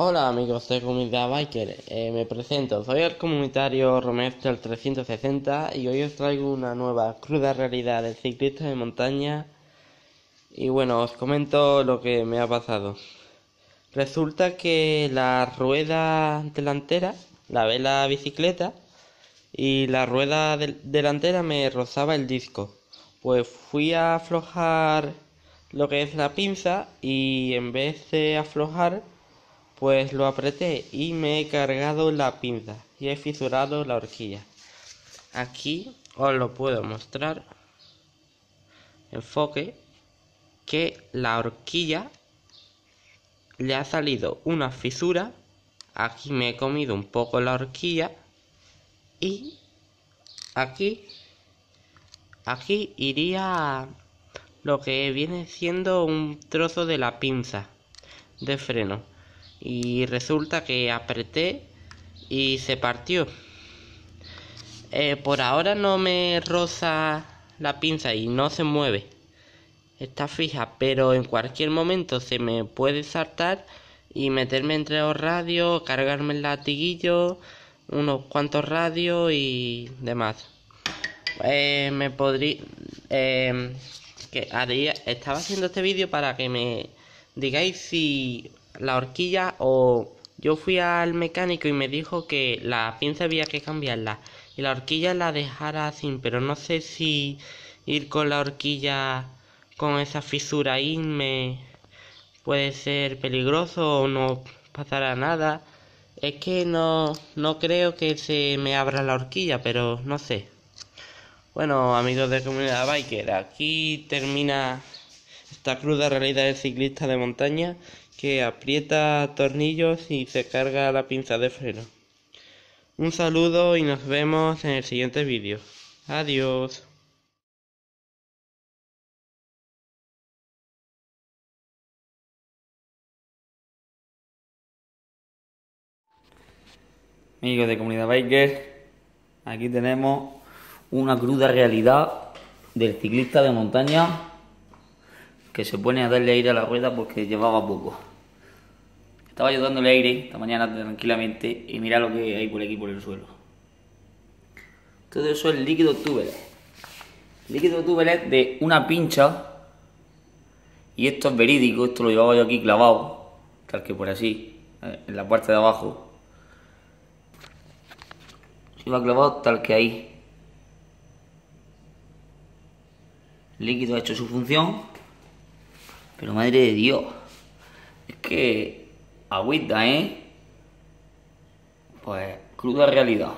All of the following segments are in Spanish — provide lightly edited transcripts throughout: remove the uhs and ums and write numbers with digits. Hola amigos de Comunidad Biker, me presento, soy el comunitario Romester 360 y hoy os traigo una nueva cruda realidad del ciclista de montaña. Y bueno, os comento lo que me ha pasado. Resulta que la rueda delantera, lavé la bicicleta y la rueda delantera me rozaba el disco. Pues fui a aflojar lo que es la pinza y en vez de aflojar, pues lo apreté y me he cargado la pinza y he fisurado la horquilla. Aquí os lo puedo mostrar. Enfoque. Que la horquilla le ha salido una fisura. Aquí me he comido un poco la horquilla. Y aquí iría lo que viene siendo un trozo de la pinza de freno. Y resulta que apreté y se partió. Por ahora no me roza la pinza y no se mueve. Está fija, pero en cualquier momento se me puede saltar y meterme entre los radios, cargarme el latiguillo, unos cuantos radios y demás. Me podría... estaba haciendo este vídeo para que me digáis si... la horquilla, o yo fui al mecánico y me dijo que la pinza había que cambiarla y la horquilla la dejara así, pero no sé si ir con la horquilla con esa fisura ahí me puede ser peligroso o no pasará nada. Es que no creo que se me abra la horquilla, pero no sé. Bueno, amigos de Comunidad Biker, aquí termina esta cruda realidad del ciclista de montaña que aprieta tornillos y se carga la pinza de freno. Un saludo y nos vemos en el siguiente vídeo. Adiós. Amigos de Comunidad Biker, aquí tenemos una cruda realidad del ciclista de montaña que se pone a darle aire a la rueda porque llevaba poco. Estaba yo dándole aire esta mañana tranquilamente y mirad lo que hay por aquí por el suelo. Todo eso es líquido tubelet. Líquido tubelet de una pincha. Y esto es verídico, esto lo llevaba yo aquí clavado. Tal que por así, en la parte de abajo. Se va clavado tal que ahí. El líquido ha hecho su función. Pero madre de Dios, es que agüita, ¿eh? Pues cruda realidad.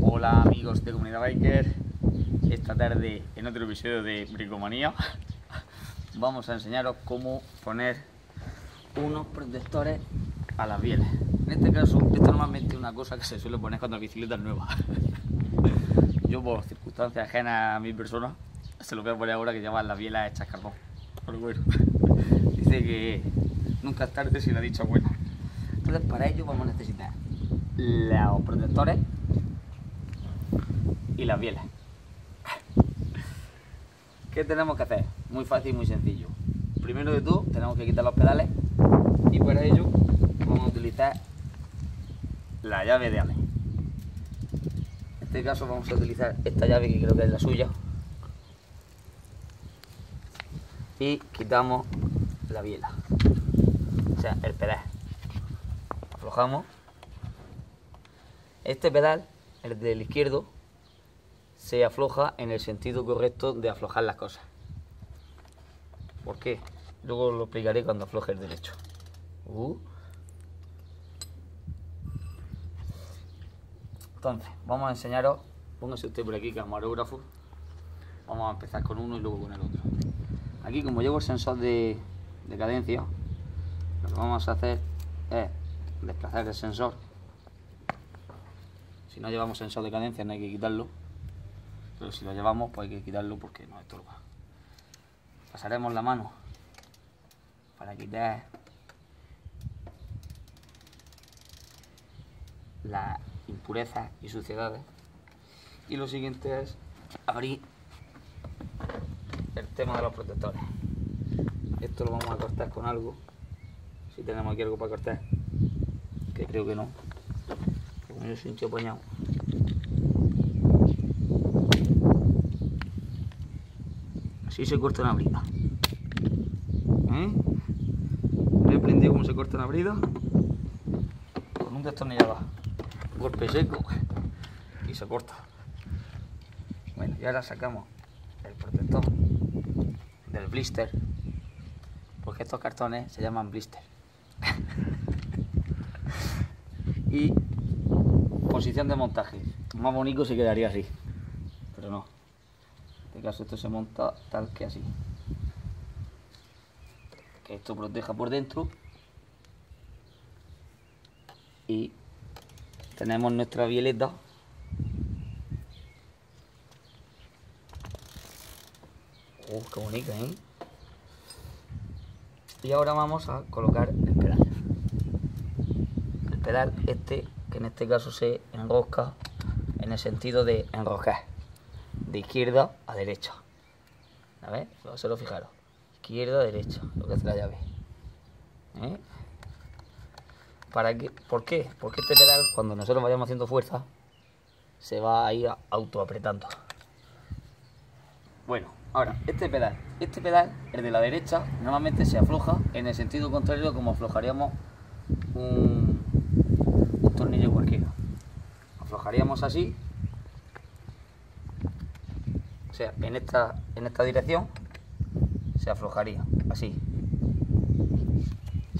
Hola amigos de Comunidad Biker, esta tarde en otro episodio de Bricomanía vamos a enseñaros cómo poner unos protectores a las bieles. En este caso, esto normalmente es una cosa que se suele poner cuando la bicicleta es nueva. Yo, por circunstancias ajenas a mi persona, se lo voy a poner ahora, que llevan las bielas hechas carbón. Pero bueno, dice que nunca es tarde si la dicha buena. Entonces, para ello vamos a necesitar los protectores y las bieles. ¿Qué tenemos que hacer? Muy fácil y muy sencillo. Primero de todo, tenemos que quitar los pedales. Y para ello vamos a utilizar la llave de Allen. En este caso vamos a utilizar esta llave, que creo que es la suya. Y quitamos la biela, o sea, el pedal. Aflojamos. Este pedal, el del izquierdo, se afloja en el sentido correcto de aflojar las cosas. ¿Por qué? Luego lo explicaré cuando afloje el derecho. Entonces, vamos a enseñaros. Póngase usted por aquí, camarógrafo. Vamos a empezar con uno y luego con el otro. Aquí, como llevo el sensor de cadencia, lo que vamos a hacer es desplazar el sensor. Si no llevamos sensor de cadencia, no hay que quitarlo. Pero si lo llevamos, pues hay que quitarlo porque nos estorba. Pasaremos la mano para quitar las impurezas y suciedades. Y lo siguiente es abrir el tema de los protectores. Esto lo vamos a cortar con algo, si tenemos aquí algo para cortar, que creo que no, como yo soy un tío apañado. Así se corta una brida. He aprendido cómo se corta una brida con un destornillador, golpe seco y se corta. Bueno, y ahora sacamos el protector del blister, porque estos cartones se llaman blister. Y posición de montaje, más bonito se quedaría así, pero no, en este caso esto se monta tal que así, que esto proteja por dentro y tenemos nuestra violeta . Oh, qué bonita, ¿eh? Y ahora vamos a colocar el pedal. El pedal este, que en este caso se enrosca en el sentido de enroscar, de izquierda a derecha. A ver, solo fijaros. Izquierda a derecha, lo que hace la llave. ¿Para qué? ¿Por qué? Porque este pedal, cuando nosotros vayamos haciendo fuerza, se va a ir autoapretando. Bueno. Ahora, este pedal, el de la derecha, normalmente se afloja en el sentido contrario como aflojaríamos un tornillo cualquiera. Aflojaríamos así, o sea, en esta dirección se aflojaría, así.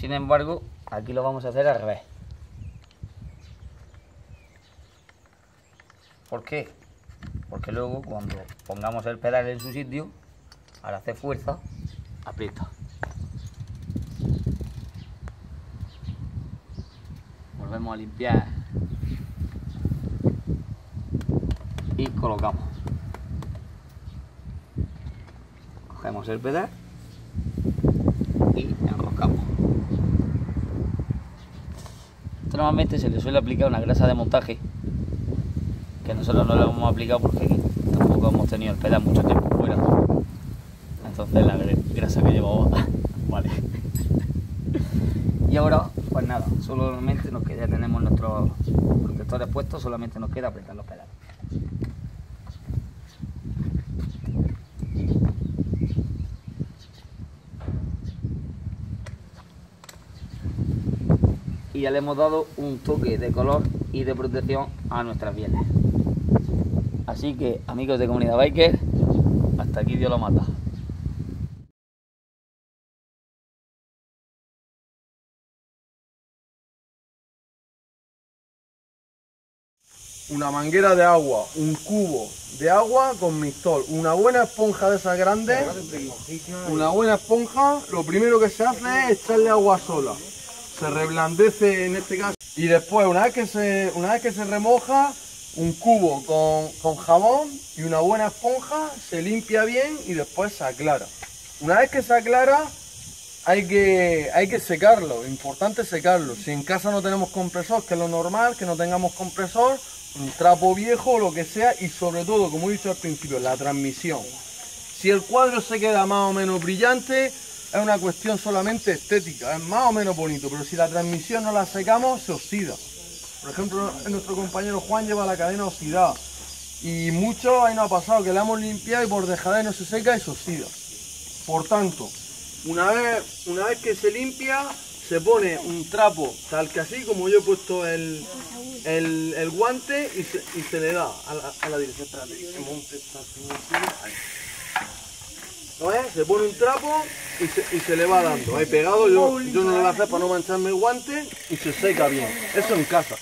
Sin embargo, aquí lo vamos a hacer al revés. ¿Por qué? Porque luego cuando pongamos el pedal en su sitio, al hacer fuerza, aprieta. Volvemos a limpiar y colocamos. Cogemos el pedal y enroscamos. Esto normalmente se le suele aplicar una grasa de montaje, que nosotros no lo hemos aplicado porque tampoco hemos tenido el pedal mucho tiempo fuera, entonces la grasa que llevaba, vale. Y ahora, pues nada, solamente nos queda, ya tenemos nuestros protectores puestos, solamente nos queda apretar los pedales. Y ya le hemos dado un toque de color y de protección a nuestras bienes. Así que, amigos de Comunidad Biker, hasta aquí Dios lo mata. Una manguera de agua, un cubo de agua con mixtol, una buena esponja de esas grandes, una buena esponja, lo primero que se hace es echarle agua sola. Se reblandece en este caso. Y después, una vez que se remoja, un cubo con jabón y una buena esponja, se limpia bien y después se aclara. Una vez que se aclara, hay que secarlo, importante secarlo. Si en casa no tenemos compresor, que es lo normal, que no tengamos compresor, un trapo viejo o lo que sea, y sobre todo, como he dicho al principio, la transmisión. Si el cuadro se queda más o menos brillante, es una cuestión solamente estética, es más o menos bonito, pero si la transmisión no la secamos, se oxida. Por ejemplo, nuestro compañero Juan lleva la cadena oxidada y mucho ahí nos ha pasado que la hemos limpiado y por dejadez no se seca y se oxida. Por tanto, una vez que se limpia, se pone un trapo tal que así, como yo he puesto el guante, y se le da a la dirección. ¿No es? Se pone un trapo y se le va dando. Ahí pegado, yo no lo voy a hacer para no mancharme el guante, y se seca bien. Eso en casa.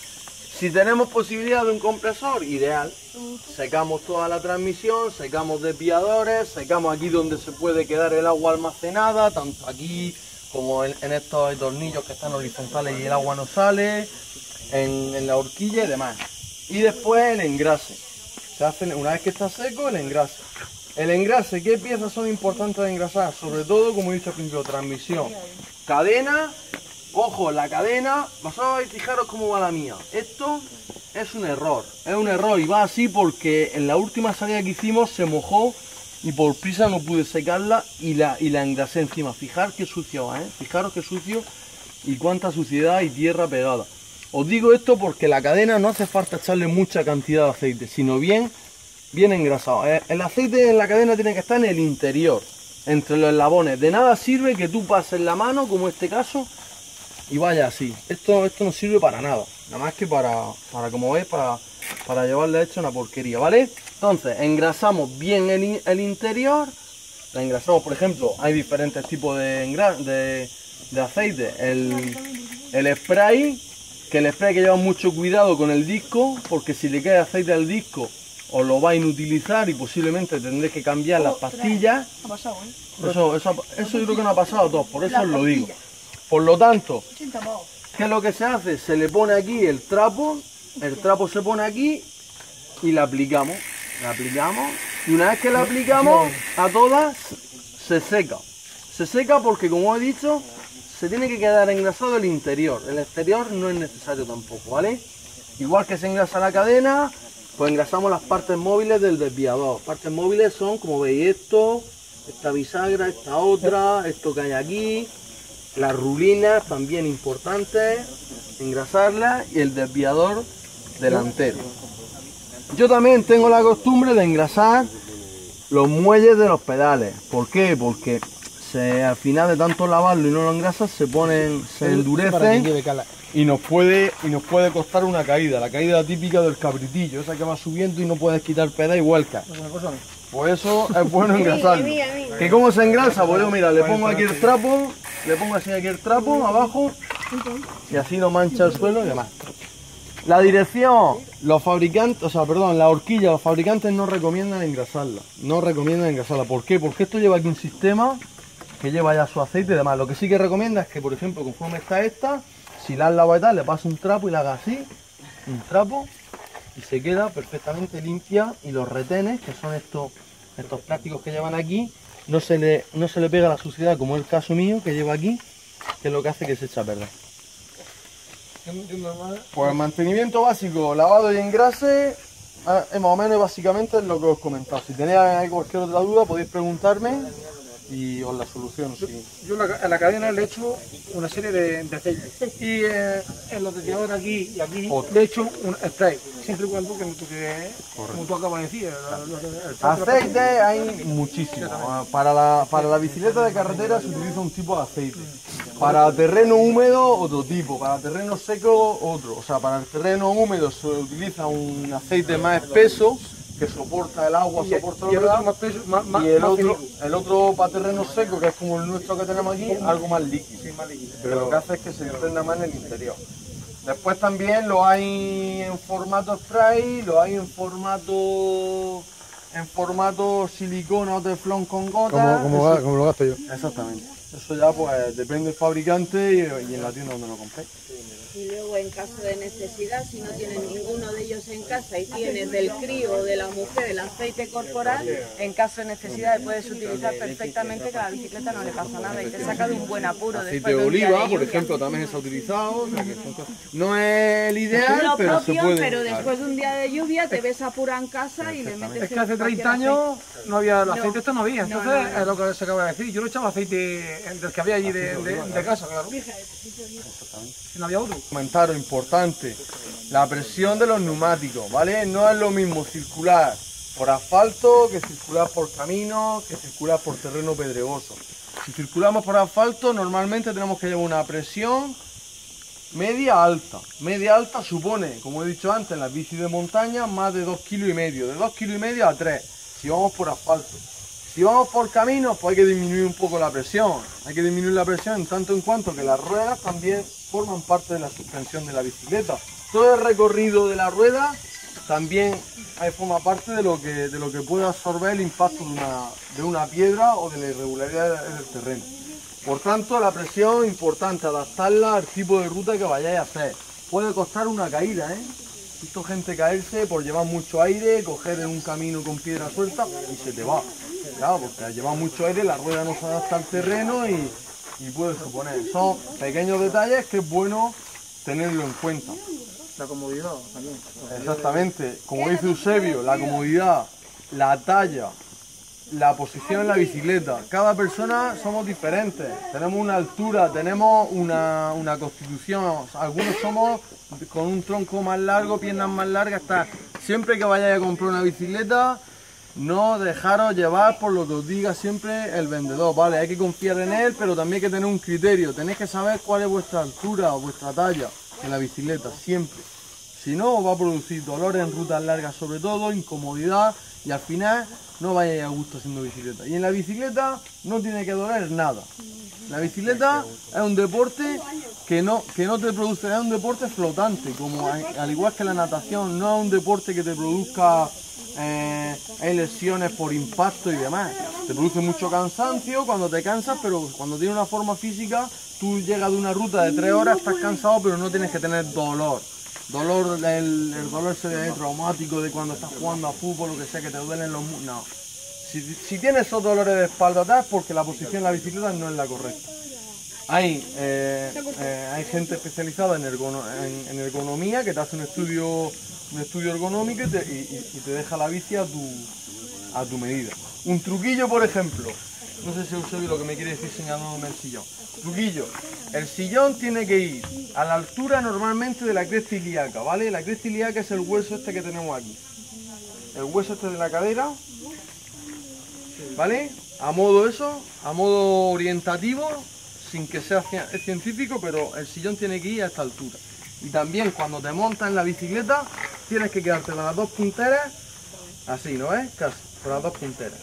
Si tenemos posibilidad de un compresor, ideal. Secamos toda la transmisión, secamos desviadores, secamos aquí donde se puede quedar el agua almacenada, tanto aquí como en estos tornillos que están horizontales y el agua no sale, en la horquilla y demás. Y después el engrase. Se hace, una vez que está seco, el engrase. El engrase, ¿qué piezas son importantes de engrasar? Sobre todo, como he dicho al principio, transmisión, cadena Ojo, la cadena, vosotros fijaros cómo va la mía. Esto es un error. Es un error y va así porque en la última salida que hicimos se mojó y por prisa no pude secarla y la engrasé encima. Fijaros qué sucio va, ¿eh? Fijaros qué sucio y cuánta suciedad y tierra pegada. Os digo esto porque la cadena no hace falta echarle mucha cantidad de aceite, sino bien engrasado. El aceite en la cadena tiene que estar en el interior, entre los eslabones. De nada sirve que tú pases la mano, como este caso, y vaya así. Esto no sirve para nada, nada más que para como veis, para llevarle hecho una porquería, ¿vale? Entonces, engrasamos bien el interior, la engrasamos. Por ejemplo, hay diferentes tipos de aceite. El spray, que el spray hay que llevar mucho cuidado con el disco, porque si le cae aceite al disco, os lo va a inutilizar y posiblemente tendréis que cambiar las pastillas. Ha pasado, ¿eh? Eso yo creo que no ha pasado a todos, por eso os lo digo. Por lo tanto, ¿qué es lo que se hace? Se le pone aquí el trapo se pone aquí y la aplicamos y una vez que la aplicamos a todas se seca. Se seca porque, como he dicho, se tiene que quedar engrasado el interior. El exterior no es necesario tampoco, ¿vale? Igual que se engrasa la cadena, pues engrasamos las partes móviles del desviador. Partes móviles son, como veis, esto, esta bisagra, esta otra, esto que hay aquí, las rulinas también importantes, engrasarlas, y el desviador delantero. Yo también tengo la costumbre de engrasar los muelles de los pedales. ¿Por qué? Porque al final de tanto lavarlo y no lo engrasas, se endurecen y nos puede costar una caída, la caída típica del cabritillo, esa que va subiendo y no puedes quitar pedal y vuelcas. Por eso es bueno engrasarlo. ¿Que cómo se engrasa? Pues yo, mira, le pongo aquí el trapo, le pongo así aquí el trapo abajo y así no mancha el suelo y demás. La dirección, los fabricantes, la horquilla, los fabricantes no recomiendan engrasarla. No recomiendan engrasarla. ¿Por qué? Porque esto lleva aquí un sistema que lleva ya su aceite y demás. Lo que sí que recomienda es que, por ejemplo, conforme está esta, si la has lavado y tal, le pasa un trapo y la haga así, un trapo, y se queda perfectamente limpia, y los retenes, que son estos plásticos que llevan aquí, no se le pega la suciedad, como es el caso mío, que lleva aquí, que es lo que hace que se echa a perder. Pues el mantenimiento básico, lavado y engrase, más o menos básicamente es lo que os he comentado. Si tenéis cualquier otra duda podéis preguntarme y os la soluciono. Sí. Yo a la cadena le he hecho una serie de aceites y en los desviadores aquí y aquí le he hecho un spray, siempre y cuando que no toque, como tú acabas de decir. Aceite hay muchísimo. Para la bicicleta de carretera se utiliza un tipo de aceite, para terreno húmedo otro tipo, para terreno seco otro. O sea, para el terreno húmedo se utiliza un aceite más espeso, que soporta el agua, soporta el agua, y el otro para terreno seco, que es como el nuestro que tenemos aquí, algo más líquido, pero lo que hace es que se impregna más en el interior. Después también lo hay en formato spray, lo hay en formato silicona o teflón con gotas, como lo gasto yo. Exactamente. Eso ya pues depende del fabricante y en la tienda donde lo compréis. Y luego, en caso de necesidad, si no tienes ninguno de ellos en casa y tienes del crío o de la mujer el aceite corporal, en caso de necesidad puedes utilizar perfectamente, que a la bicicleta no le pasa nada y te saca de un buen apuro. Aceite de oliva, por ejemplo, también se ha utilizado. O sea, que no es el ideal, lo pero propio, se puede. Pero después de un día de lluvia te ves apurado en casa y le metes. Es que hace 30 años no había el aceite, esto no había. Entonces es lo que se acaba de decir. Yo no echaba aceite del que había allí de casa, claro. No había otro. Comentario importante, la presión de los neumáticos, ¿vale? No es lo mismo circular por asfalto que circular por camino, que circular por terreno pedregoso. Si circulamos por asfalto, normalmente tenemos que llevar una presión media-alta. Media-alta supone, como he dicho antes, en las bicis de montaña, más de 2,5 kilos, de 2,5 kilos a 3, si vamos por asfalto. Si vamos por caminos, pues hay que disminuir un poco la presión. Hay que disminuir la presión en tanto en cuanto que las ruedas también forman parte de la suspensión de la bicicleta. Todo el recorrido de la rueda también forma parte de lo que puede absorber el impacto de una piedra o de la irregularidad del terreno. Por tanto, la presión es importante, adaptarla al tipo de ruta que vayáis a hacer. Puede costar una caída, ¿eh? He visto gente caerse por llevar mucho aire, coger en un camino con piedra suelta y se te va. Claro, porque al llevar mucho aire la rueda no se adapta al terreno y y puedes suponer. Son pequeños detalles que es bueno tenerlo en cuenta. La comodidad también. Exactamente. Como dice Eusebio, la comodidad, la talla, la posición en la bicicleta. Cada persona somos diferentes, tenemos una altura, tenemos una constitución. Algunos somos con un tronco más largo, piernas más largas. Siempre que vayáis a comprar una bicicleta, no dejaros llevar por lo que os diga siempre el vendedor, ¿vale? Hay que confiar en él, pero también hay que tener un criterio. Tenéis que saber cuál es vuestra altura o vuestra talla en la bicicleta, siempre. Si no, os va a producir dolor en rutas largas sobre todo, incomodidad, y al final no vayáis a gusto haciendo bicicleta. Y en la bicicleta no tiene que doler nada. La bicicleta es un deporte que no te produce, es un deporte flotante, como al igual que la natación, no es un deporte que te produzca lesiones por impacto y demás. Te produce mucho cansancio cuando te cansas, pero cuando tienes una forma física, tú llegas de una ruta de 3 horas, estás cansado, pero no tienes que tener dolor. El dolor se ve traumático de cuando estás jugando a fútbol, lo que sea, que te duelen los muslos. No. Si tienes esos dolores de espalda atrás, porque la posición en la bicicleta no es la correcta. Hay gente especializada en ergonomía que te hace un estudio ergonómico y te deja la bici a tu medida. Un truquillo, por ejemplo. No sé si Eusebio lo que me quiere decir señalándome el sillón. Truquillo. El sillón tiene que ir a la altura normalmente de la cresta ilíaca, ¿vale? La cresta ilíaca es el hueso este que tenemos aquí. El hueso este de la cadera, ¿vale? A modo eso, a modo orientativo, sin que sea científico, pero el sillón tiene que ir a esta altura. Y también cuando te montas en la bicicleta, tienes que quedarte con las dos punteras, así, ¿no ves? Casi, con las dos punteras.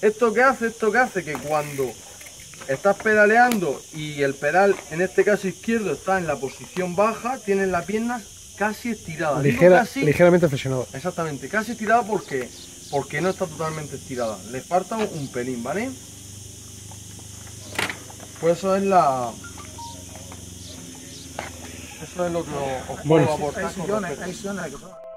Esto que hace que cuando estás pedaleando y el pedal, en este caso izquierdo, está en la posición baja, tienes las piernas casi estiradas. Ligeramente flexionada. Exactamente, casi estirada porque no está totalmente estirada. Le falta un pelín, ¿vale? Pues eso es la... Eso es lo que os puedo aportar.